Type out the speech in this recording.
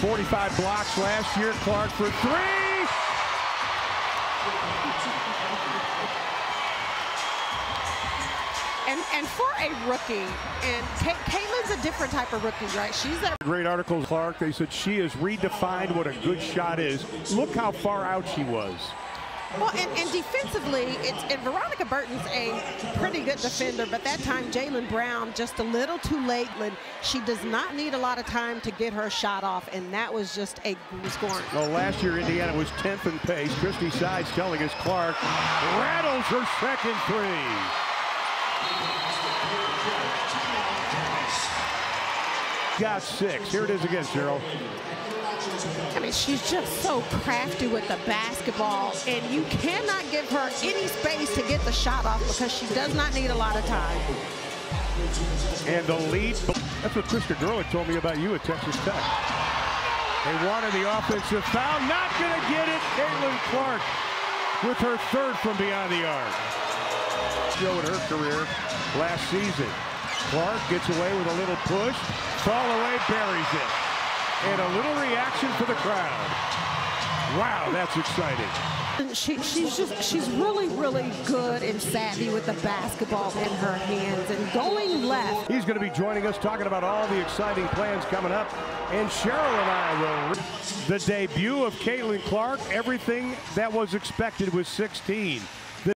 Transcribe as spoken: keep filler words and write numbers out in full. forty-five blocks last year. Clark for three. And, and for a rookie, and Caitlin's a different type of rookie, right? She's a great article, Clark. They said she has redefined what a good shot is. Look how far out she was. Well, and, and defensively, it's, and Veronica Burton's a pretty good defender, but that time Jaylen Brown just a little too late. She does not need a lot of time to get her shot off, and that was just a scoring. Well, last year Indiana was tenth in pace. Christy Sides telling us Clark rattles her second three. Got six. Here it is again, Cheryl. I mean, she's just so crafty with the basketball, and you cannot give her any space to get the shot off because she does not need a lot of time. And the lead, that's what Krista Groh told me about you at Texas Tech. They wanted the offensive foul, not going to get it. Caitlin Clark with her third from beyond the arc. Showed her career last season. Clark gets away with a little push. Fall away, buries it. And a little reaction for the crowd. Wow, that's exciting. She, she's just, she's really, really good and savvy with the basketball in her hands and going left. He's going to be joining us, talking about all the exciting plans coming up. And Cheryl and I will. The debut of Caitlin Clark, everything that was expected was sixteen.